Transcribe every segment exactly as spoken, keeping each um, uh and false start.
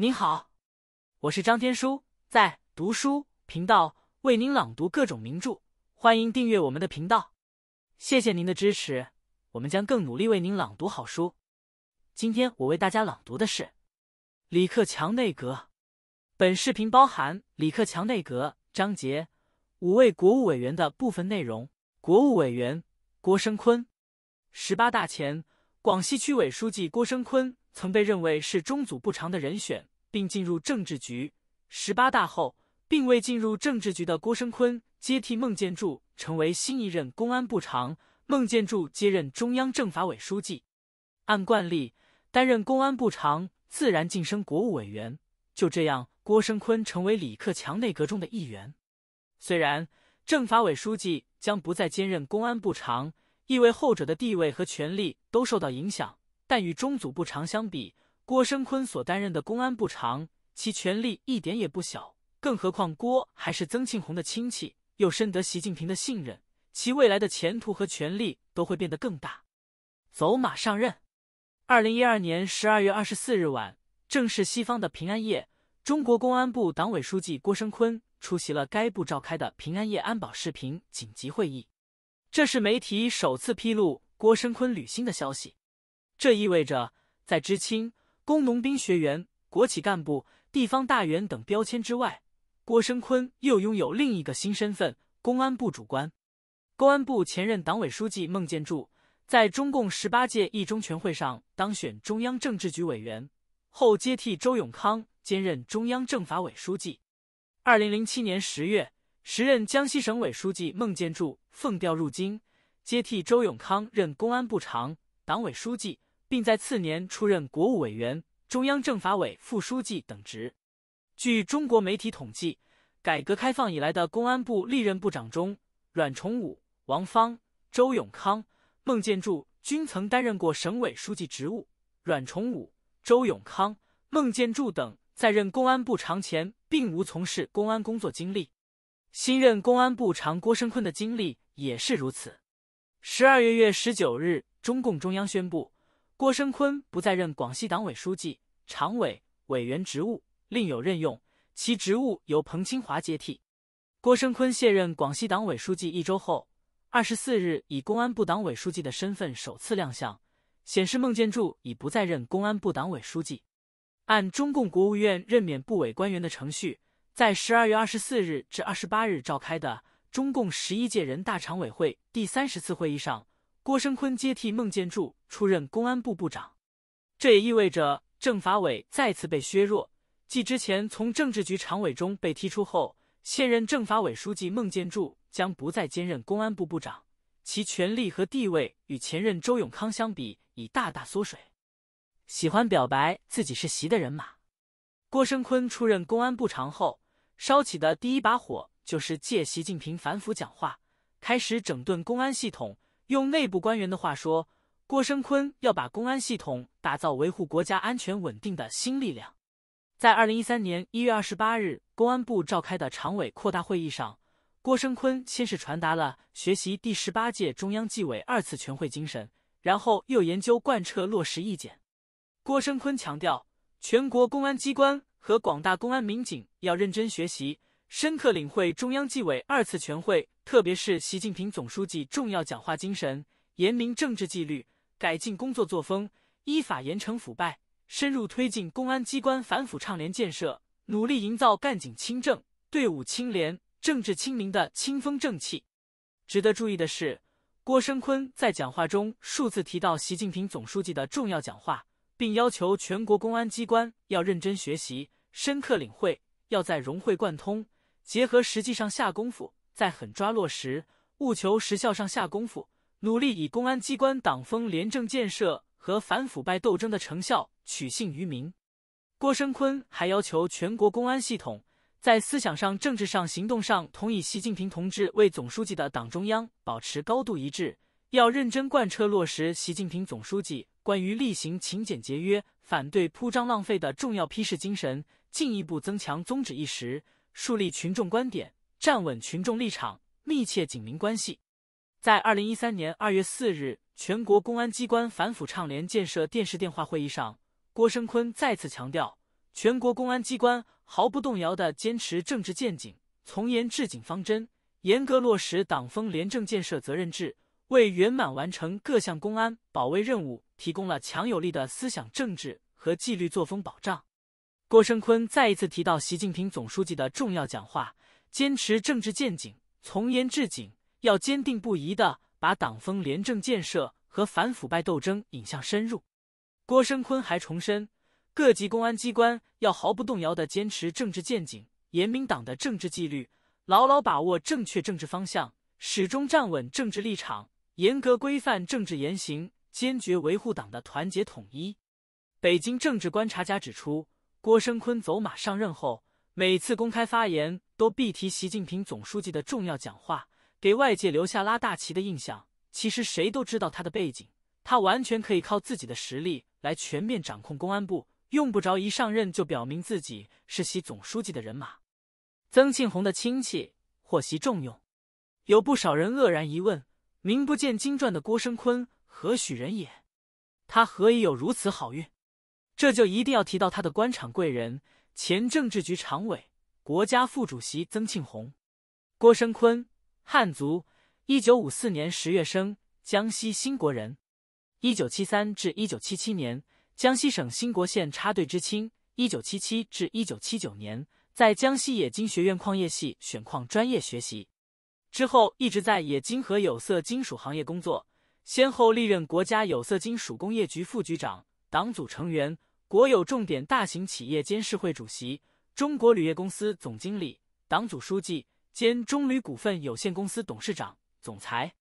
您好，我是张天舒，在读书频道为您朗读各种名著，欢迎订阅我们的频道。谢谢您的支持，我们将更努力为您朗读好书。今天我为大家朗读的是《李克强内阁》。本视频包含《李克强内阁》章节、五位国务委员的部分内容。国务委员郭声琨。十八大前，广西区委书记郭声琨曾被认为是中组不常的人选，并进入政治局。十八大后，并未进入政治局的郭声琨接替孟建柱，成为新一任公安部长，孟建柱接任中央政法委书记。按惯例，担任公安部长自然晋升国务委员。就这样，郭声琨成为李克强内阁中的一员。虽然政法委书记将不再兼任公安部长，意味后者的地位和权力都受到影响，但与中组部长相比，郭声琨所担任的公安部长，其权力一点也不小。更何况郭还是曾庆红的亲戚，又深得习近平的信任，其未来的前途和权力都会变得更大。走马上任。二零一二年十二月二十四日晚，正是西方的平安夜，中国公安部党委书记郭声琨出席了该部召开的平安夜安保视频紧急会议。这是媒体首次披露郭声琨履新的消息。这意味着，在知青、工农兵学员、国企干部、地方大员等标签之外，郭声琨又拥有另一个新身份——公安部主官。公安部前任党委书记孟建柱，在中共十八届一中全会上当选中央政治局委员，后接替周永康兼任中央政法委书记。二零零七年十月，时任江西省委书记孟建柱奉调入京，接替周永康任公安部长、党委书记，并在次年出任国务委员、中央政法委副书记等职。据中国媒体统计，改革开放以来的公安部历任部长中，阮崇武、王芳、周永康、孟建柱均曾担任过省委书记职务。阮崇武、周永康、孟建柱等在任公安部长前并无从事公安工作经历。新任公安部长郭声琨的经历也是如此。十二月十九日，中共中央宣布，郭声琨不再任广西党委书记、常委、委员职务，另有任用，其职务由彭清华接替。郭声琨卸任广西党委书记一周后，二十四日以公安部党委书记的身份首次亮相，显示孟建柱已不再任公安部党委书记。按中共国务院任免部委官员的程序，在十二月二十四日至二十八日召开的中共十一届人大常委会第三十次会议上，郭声琨接替孟建柱出任公安部部长。这也意味着政法委再次被削弱，继之前从政治局常委中被踢出后，现任政法委书记孟建柱将不再兼任公安部部长，其权力和地位与前任周永康相比已大大缩水。喜欢表白自己是习的人马。郭声琨出任公安部长后，烧起的第一把火就是借习近平反腐讲话，开始整顿公安系统。用内部官员的话说，郭声琨要把公安系统打造维护国家安全稳定的新力量。在二零一三年一月二十八日公安部召开的常委扩大会议上，郭声琨先是传达了学习第十八届中央纪委二次全会精神，然后又研究贯彻落实意见。郭声琨强调，全国公安机关和广大公安民警要认真学习，深刻领会中央纪委二次全会，特别是习近平总书记重要讲话精神，严明政治纪律，改进工作作风，依法严惩腐败，深入推进公安机关反腐倡廉建设，努力营造干警清正、队伍清廉、政治清明的清风正气。值得注意的是，郭声琨在讲话中数次提到习近平总书记的重要讲话，并要求全国公安机关要认真学习，深刻领会，要在融会贯通、结合实际上下功夫，在狠抓落实、务求实效上下功夫，努力以公安机关党风廉政建设和反腐败斗争的成效取信于民。郭声琨还要求全国公安系统在思想上、政治上、行动上同以习近平同志为总书记的党中央保持高度一致，要认真贯彻落实习近平总书记关于厉行勤俭节约、反对铺张浪费的重要批示精神，进一步增强宗旨意识，树立群众观点，站稳群众立场，密切紧民关系。在二零一三年二月四日全国公安机关反腐倡廉建设电视电话会议上，郭声琨再次强调，全国公安机关毫不动摇地坚持政治建警、从严治警方针，严格落实党风廉政建设责任制，为圆满完成各项公安保卫任务提供了强有力的思想政治和纪律作风保障。郭声琨再一次提到习近平总书记的重要讲话，坚持政治建警、从严治警，要坚定不移地把党风廉政建设和反腐败斗争引向深入。郭声琨还重申，各级公安机关要毫不动摇地坚持政治建警，严明党的政治纪律，牢牢把握正确政治方向，始终站稳政治立场，严格规范政治言行，坚决维护党的团结统一。北京政治观察家指出，郭声琨走马上任后，每次公开发言都必提习近平总书记的重要讲话，给外界留下拉大旗的印象。其实谁都知道他的背景，他完全可以靠自己的实力来全面掌控公安部，用不着一上任就表明自己是习总书记的人马。曾庆红的亲戚获悉重用，有不少人愕然疑问，名不见经传的郭声琨何许人也？他何以有如此好运？这就一定要提到他的官场贵人，前政治局常委、国家副主席曾庆红。郭声琨，汉族，一九五四年十月生，江西兴国人。一九七三至一九七七年，江西省兴国县插队知青。一九七七至一九七九年，在江西冶金学院矿业系选矿专业学习，之后一直在冶金和有色金属行业工作，先后历任国家有色金属工业局副局长、党组成员、国有重点大型企业监事会主席、中国铝业公司总经理、党组书记兼中铝股份有限公司董事长、总裁。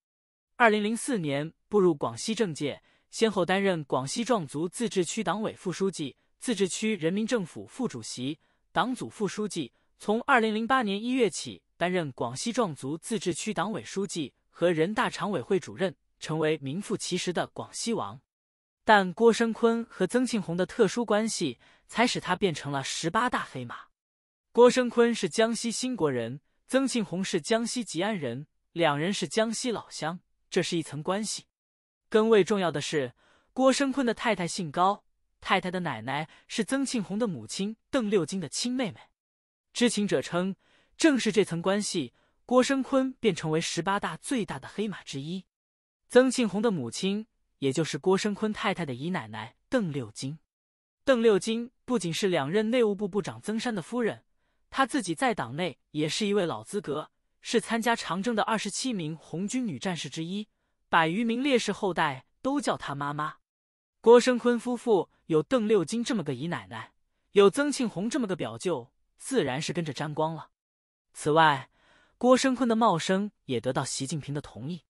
二零零四年步入广西政界，先后担任广西壮族自治区党委副书记、自治区人民政府副主席、党组副书记，从二零零八年一月起担任广西壮族自治区党委书记和人大常委会主任，成为名副其实的广西王。但郭声琨和曾庆红的特殊关系才使他变成了十八大黑马。郭声琨是江西兴国人，曾庆红是江西吉安人，两人是江西老乡，这是一层关系。更为重要的是，郭声琨的太太姓高，太太的奶奶是曾庆红的母亲邓六金的亲妹妹。知情者称，正是这层关系，郭声琨便成为十八大最大的黑马之一。曾庆红的母亲，也就是郭声琨太太的姨奶奶邓六金。邓六金不仅是两任内务部部长曾山的夫人，她自己在党内也是一位老资格，是参加长征的二十七名红军女战士之一，百余名烈士后代都叫她妈妈。郭声琨夫妇有邓六金这么个姨奶奶，有曾庆红这么个表舅，自然是跟着沾光了。此外，郭声琨的茂声也得到习近平的同意。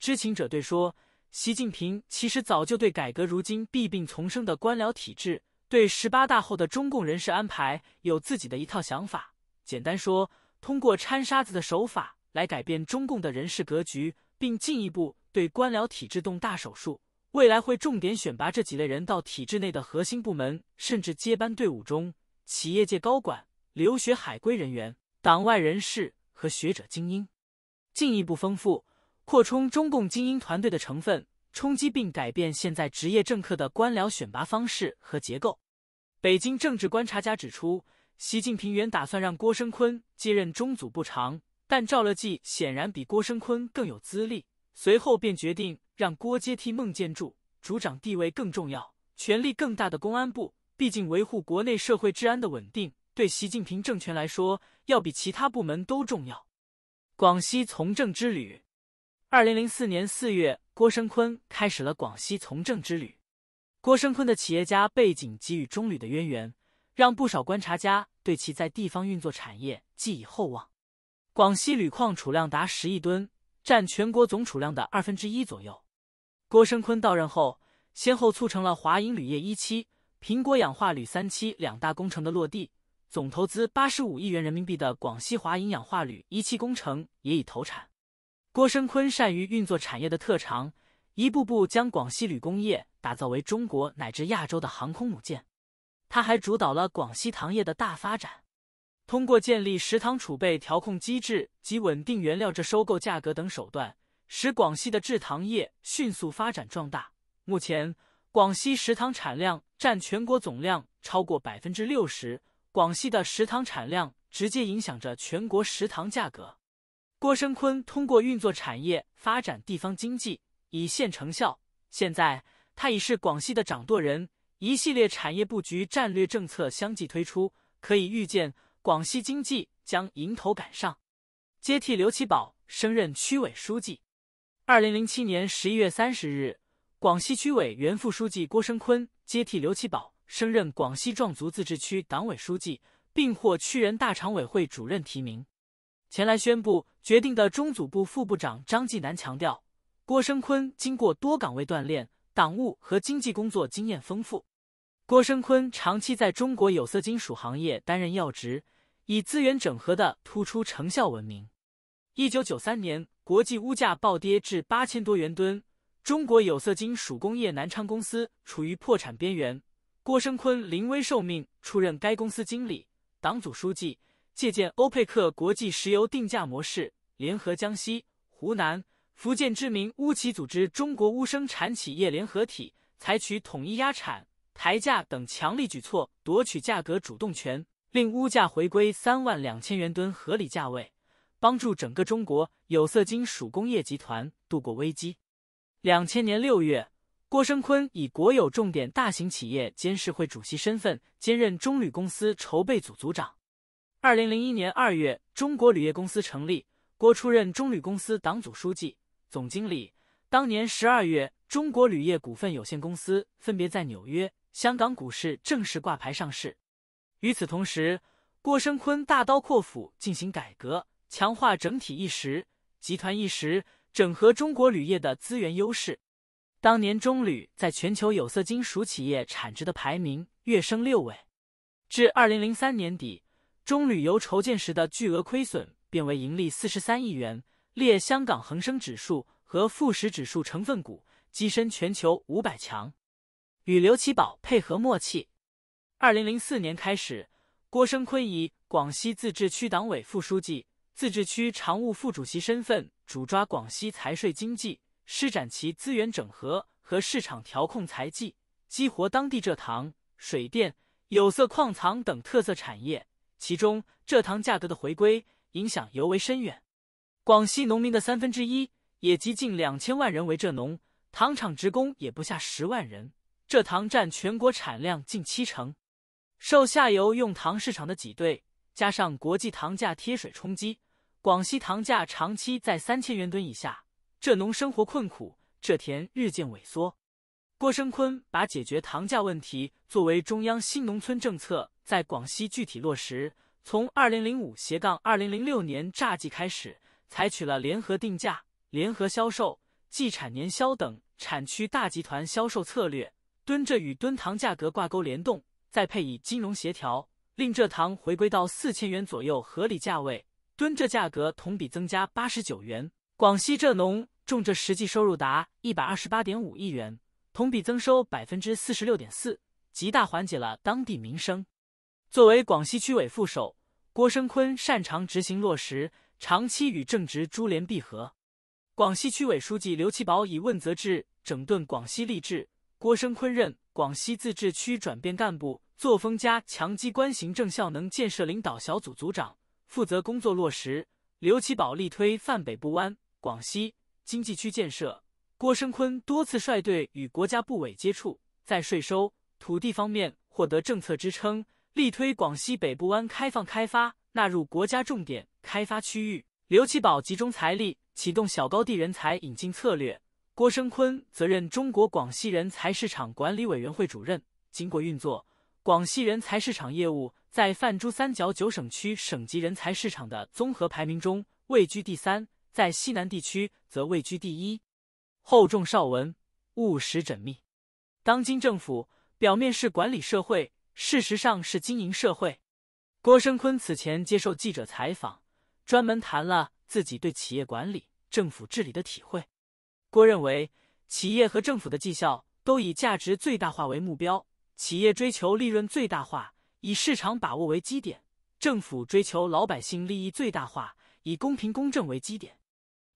知情者对说，习近平其实早就对改革如今弊病丛生的官僚体制，对十八大后的中共人事安排有自己的一套想法。简单说，通过掺沙子的手法来改变中共的人事格局，并进一步对官僚体制动大手术。未来会重点选拔这几类人到体制内的核心部门，甚至接班队伍中，企业界高管、留学海归人员、党外人士和学者精英，进一步丰富扩充中共精英团队的成分，冲击并改变现在职业政客的官僚选拔方式和结构。北京政治观察家指出，习近平原打算让郭声琨接任中组部长，但赵乐际显然比郭声琨更有资历，随后便决定让郭接替孟建柱，组长地位更重要，权力更大的公安部，毕竟维护国内社会治安的稳定，对习近平政权来说，要比其他部门都重要。广西从政之旅。二零零四年四月，郭声琨开始了广西从政之旅。郭声琨的企业家背景给予中旅的渊源，让不少观察家对其在地方运作产业寄以厚望。广西铝矿储量达十亿吨，占全国总储量的二分之一左右。郭声琨到任后，先后促成了华银铝业一期、苹果氧化铝三期两大工程的落地，总投资八十五亿元人民币的广西华银氧化铝一期工程也已投产。郭声琨善于运作产业的特长，一步步将广西铝工业打造为中国乃至亚洲的航空母舰。他还主导了广西糖业的大发展，通过建立食糖储备调控机制及稳定原料制收购价格等手段，使广西的制糖业迅速发展壮大。目前，广西食糖产量占全国总量超过 百分之六十。 广西的食糖产量直接影响着全国食糖价格。郭声琨通过运作产业发展地方经济，以现成效。现在他已是广西的掌舵人，一系列产业布局战略政策相继推出，可以预见广西经济将迎头赶上。接替刘奇葆升任区委书记。二零零七年十一月三十日，广西区委原副书记郭声琨接替刘奇葆 升任广西壮族自治区党委书记，并获区人大常委会主任提名。前来宣布决定的中组部副部长张继南强调，郭声琨经过多岗位锻炼，党务和经济工作经验丰富。郭声琨长期在中国有色金属行业担任要职，以资源整合的突出成效闻名。一九九三年，国际钨价暴跌至八千多元吨，中国有色金属工业南昌公司处于破产边缘。 郭声琨临危受命，出任该公司经理、党组书记，借鉴欧佩克国际石油定价模式，联合江西、湖南、福建知名钨企组织中国钨生产企业联合体，采取统一压产、抬价等强力举措，夺取价格主动权，令钨价回归三万两千元吨合理价位，帮助整个中国有色金属工业集团度过危机。两千年六月。 郭声琨以国有重点大型企业监事会主席身份兼任中铝公司筹备组组长。二零零一年二月，中国铝业公司成立，郭出任中铝公司党组书记、总经理。当年十二月，中国铝业股份有限公司分别在纽约、香港股市正式挂牌上市。与此同时，郭声琨大刀阔斧进行改革，强化整体意识、集团意识，整合中国铝业的资源优势。 当年中铝在全球有色金属企业产值的排名跃升六位，至二零零三年底，中铝由筹建时的巨额亏损变为盈利四十三亿元，列香港恒生指数和富时指数成分股，跻身全球五百强。与刘奇葆配合默契。二零零四年开始，郭声琨以广西自治区党委副书记、自治区常务副主席身份，主抓广西财税经济， 施展其资源整合和市场调控才技，激活当地蔗糖、水电、有色矿藏等特色产业。其中，蔗糖价格的回归影响尤为深远。广西农民的三分之一，也即近两千万人为蔗农，糖厂职工也不下十万人。蔗糖占全国产量近七成。受下游用糖市场的挤兑，加上国际糖价贴水冲击，广西糖价长期在三千元吨以下。 蔗农生活困苦，蔗田日渐萎缩。郭声琨把解决糖价问题作为中央新农村政策，在广西具体落实。从二零零五年到二零零六年乍季开始，采取了联合定价、联合销售、季产年销等产区大集团销售策略，吨蔗与吨糖价格挂钩联动，再配以金融协调，令蔗糖回归到四千元左右合理价位，吨蔗价格同比增加八十九元。 广西蔗农种蔗实际收入达 一百二十八点五亿元，同比增收 百分之四十六点四， 极大缓解了当地民生。作为广西区委副手，郭声琨擅长执行落实，长期与正直珠联璧合。广西区委书记刘奇葆以问责制整顿广西吏治，郭声琨任广西自治区转变干部，作风加强机关行政效能建设领导小组组长，负责工作落实。刘奇葆力推泛北部湾 广西经济区建设，郭声琨多次率队与国家部委接触，在税收、土地方面获得政策支撑，力推广西北部湾开放开发，纳入国家重点开发区域。刘奇葆集中财力，启动小高地人才引进策略。郭声琨则任中国广西人才市场管理委员会主任。经过运作，广西人才市场业务在泛珠三角九省区省级人才市场的综合排名中位居第三， 在西南地区则位居第一，厚重少文，务实缜密。当今政府表面是管理社会，事实上是经营社会。郭声琨此前接受记者采访，专门谈了自己对企业管理、政府治理的体会。郭认为，企业和政府的绩效都以价值最大化为目标，企业追求利润最大化，以市场把握为基点；政府追求老百姓利益最大化，以公平公正为基点。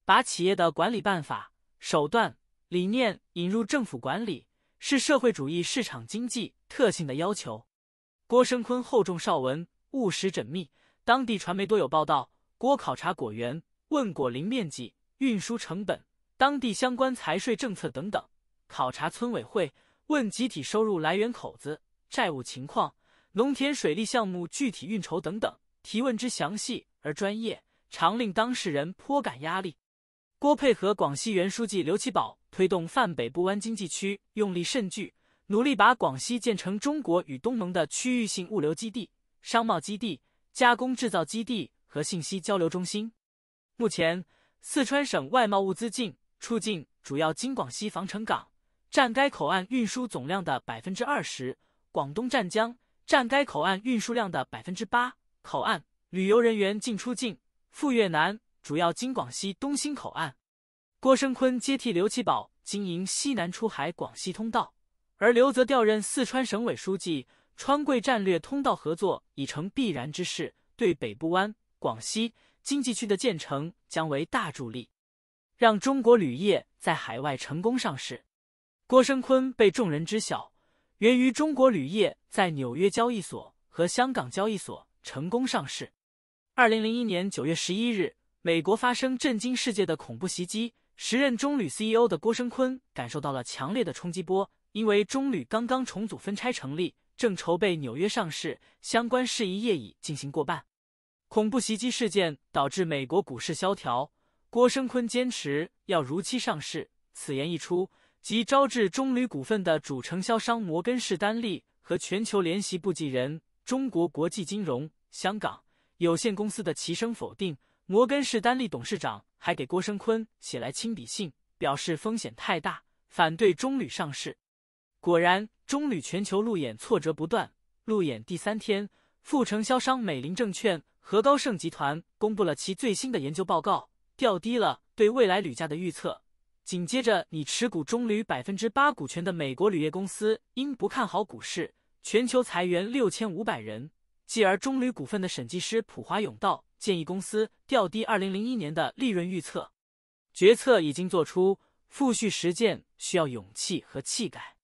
把企业的管理办法、手段、理念引入政府管理，是社会主义市场经济特性的要求。郭声琨厚重少文，务实缜密。当地传媒多有报道。郭考察果园，问果林面积、运输成本、当地相关财税政策等等；考察村委会，问集体收入来源口子、债务情况、农田水利项目具体运筹等等。提问之详细而专业，常令当事人颇感压力。郭配合广西原书记刘奇葆推动泛北部湾经济区，用力甚巨，努力把广西建成中国与东盟的区域性物流基地、商贸基地、加工制造基地和信息交流中心。目前，四川省外贸物资进出境主要经广西防城港，占该口岸运输总量的 百分之二十； 广东湛江占该口岸运输量的 百分之八。 口岸旅游人员进出境赴越南，主要经广西东兴口岸。郭声琨接替刘奇葆经营西南出海广西通道，而刘则调任四川省委书记，川桂战略通道合作已成必然之事，对北部湾、广西经济区的建成将为大助力，让中国铝业在海外成功上市。郭声琨被众人知晓，源于中国铝业在纽约交易所和香港交易所成功上市。二零零一年九月十一日，美国发生震惊世界的恐怖袭击，时任中铝 C E O 的郭声琨感受到了强烈的冲击波，因为中铝刚刚重组分拆成立，正筹备纽约上市，相关事宜业已进行过半。恐怖袭击事件导致美国股市萧条，郭声琨坚持要如期上市，此言一出，即招致中铝股份的主承销商摩根士丹利和全球联席部继人中国国际金融香港有限公司的齐声否定。摩根士丹利董事长还给郭声琨写来亲笔信，表示风险太大，反对中铝上市。果然，中铝全球路演挫折不断。路演第三天，副承销商美林证券和高盛集团公布了其最新的研究报告，调低了对未来铝价的预测。紧接着，拟持股中铝 百分之八 股权的美国铝业公司因不看好股市，全球裁员 六千五百 人，继而中铝股份的审计师普华永道建议公司调低二零零一年的利润预测。决策已经做出，复续实践需要勇气和气概。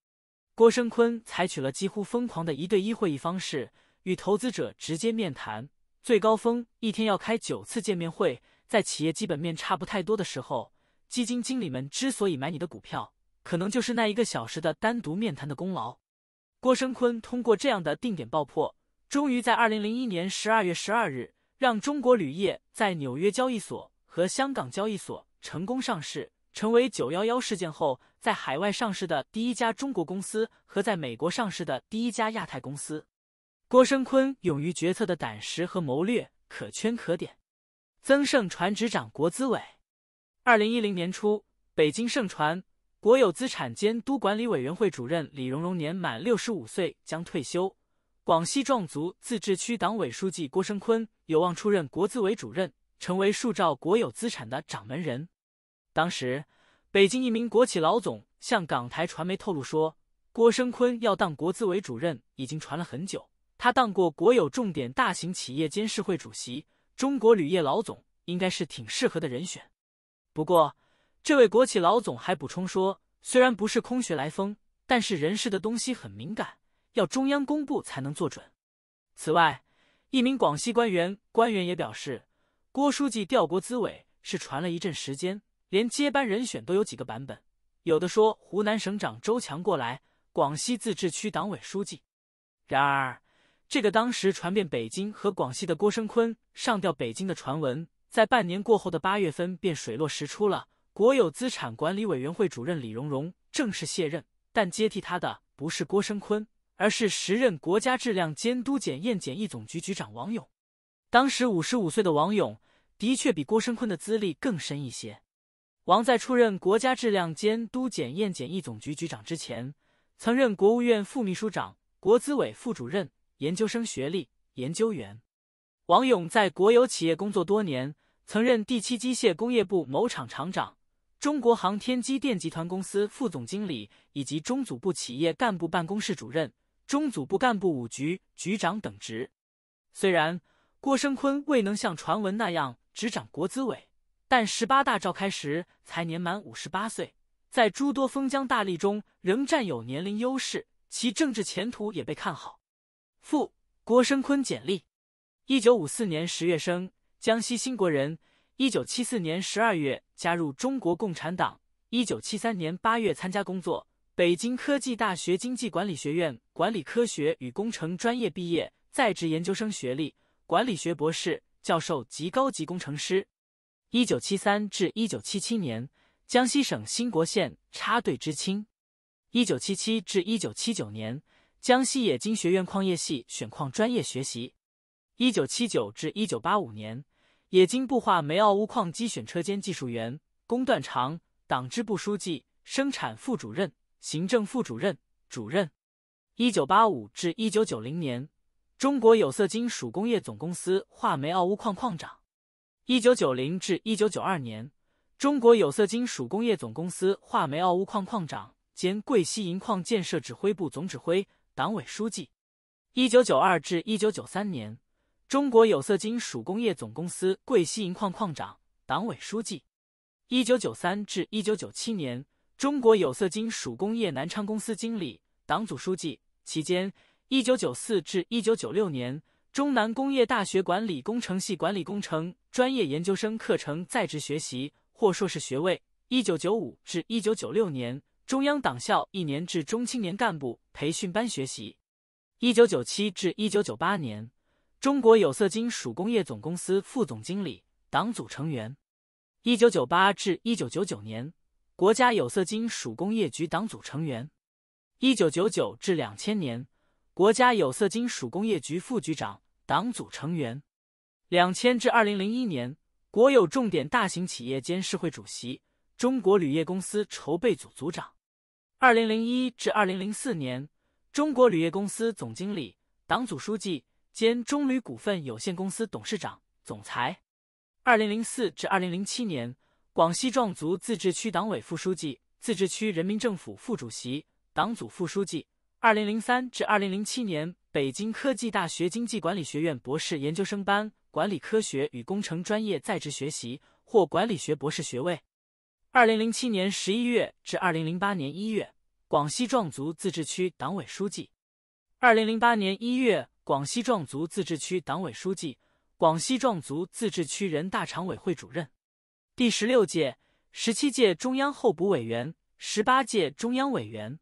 郭声琨采取了几乎疯狂的一对一会议方式，与投资者直接面谈，最高峰一天要开九次见面会。在企业基本面差不太多的时候，基金经理们之所以买你的股票，可能就是那一个小时的单独面谈的功劳。郭声琨通过这样的定点爆破，终于在二零零一年十二月十二日让中国铝业在纽约交易所和香港交易所成功上市，成为九一一事件后在海外上市的第一家中国公司和在美国上市的第一家亚太公司。郭声琨勇于决策的胆识和谋略可圈可点。曾盛传执掌国资委。二零一零年初，北京盛传国有资产监督管理委员会主任李荣荣年满六十五岁将退休，广西壮族自治区党委书记郭声琨有望出任国资委主任，成为数兆国有资产的掌门人。当时，北京一名国企老总向港台传媒透露说，郭声琨要当国资委主任已经传了很久，他当过国有重点大型企业监事会主席，中国铝业老总应该是挺适合的人选。不过，这位国企老总还补充说，虽然不是空穴来风，但是人事的东西很敏感，要中央公布才能做准。此外，一名广西官员官员也表示，郭书记调国资委是传了一阵时间，连接班人选都有几个版本，有的说湖南省长周强过来，广西自治区党委书记。然而，这个当时传遍北京和广西的郭声琨上调北京的传闻，在半年过后的八月份便水落石出了。国有资产管理委员会主任李荣荣正式卸任，但接替他的不是郭声琨，而是时任国家质量监督检验检疫总局局长王勇。当时五十五岁的王勇的确比郭声琨的资历更深一些。王在出任国家质量监督检验检疫总局局长之前，曾任国务院副秘书长、国资委副主任、研究生学历、研究员。王勇在国有企业工作多年，曾任第七机械工业部某厂厂长、中国航天机电集团公司副总经理以及中组部企业干部办公室主任、中组部干部五局局长等职。虽然郭声琨未能像传闻那样执掌国资委，但十八大召开时才年满五十八岁，在诸多封疆大吏中仍占有年龄优势，其政治前途也被看好。副郭声琨简历：一九五四年十月生，江西新国人。一九七四年十二月加入中国共产党。一九七三年八月参加工作。北京科技大学经济管理学院管理科学与工程专业毕业，在职研究生学历，管理学博士，教授及高级工程师。一九七三至一九七七年，江西省兴国县插队知青。一九七七至一九七九年，江西冶金学院矿业系选矿专业学习。一九七九至一九八五年，冶金部化煤澳钨矿机选车间技术员、工段长、党支部书记、生产副主任、行政副主任、主任。一九八五至一九九零年，中国有色金属工业总公司化煤澳钨矿矿长。一九九零至一九九二年，中国有色金属工业总公司化煤澳钨矿矿长兼贵溪银矿建设指挥部总指挥、党委书记。一九九二至一九九三年，中国有色金属工业总公司贵溪银矿矿长、党委书记。一九九三至一九九七年，中国有色金属工业南昌公司经理、党组书记。期间，一九九四至一九九六年，中南工业大学管理工程系管理工程专业研究生课程在职学习或硕士学位。一九九五至一九九六年，中央党校一年制中青年干部培训班学习。一九九七至一九九八年，中国有色金属工业总公司副总经理、党组成员。一九九八至一九九九年，国家有色金属工业局党组成员。一九九九至两千年，国家有色金属工业局副局长、党组成员。两千至二零零一年，国有重点大型企业监事会主席，中国铝业公司筹备组组长。二零零一至二零零四年，中国铝业公司总经理、党组书记兼中铝股份有限公司董事长、总裁。二零零四至二零零七年，广西壮族自治区党委副书记、自治区人民政府副主席、党组副书记。二零零三至二零零七年，北京科技大学经济管理学院博士研究生班管理科学与工程专业在职学习或管理学博士学位。二零零七年十一月至二零零八年一月，广西壮族自治区党委书记。二零零八年一月，广西壮族自治区党委书记，广西壮族自治区人大常委会主任。第十六届、十七届中央候补委员、十八届中央委员。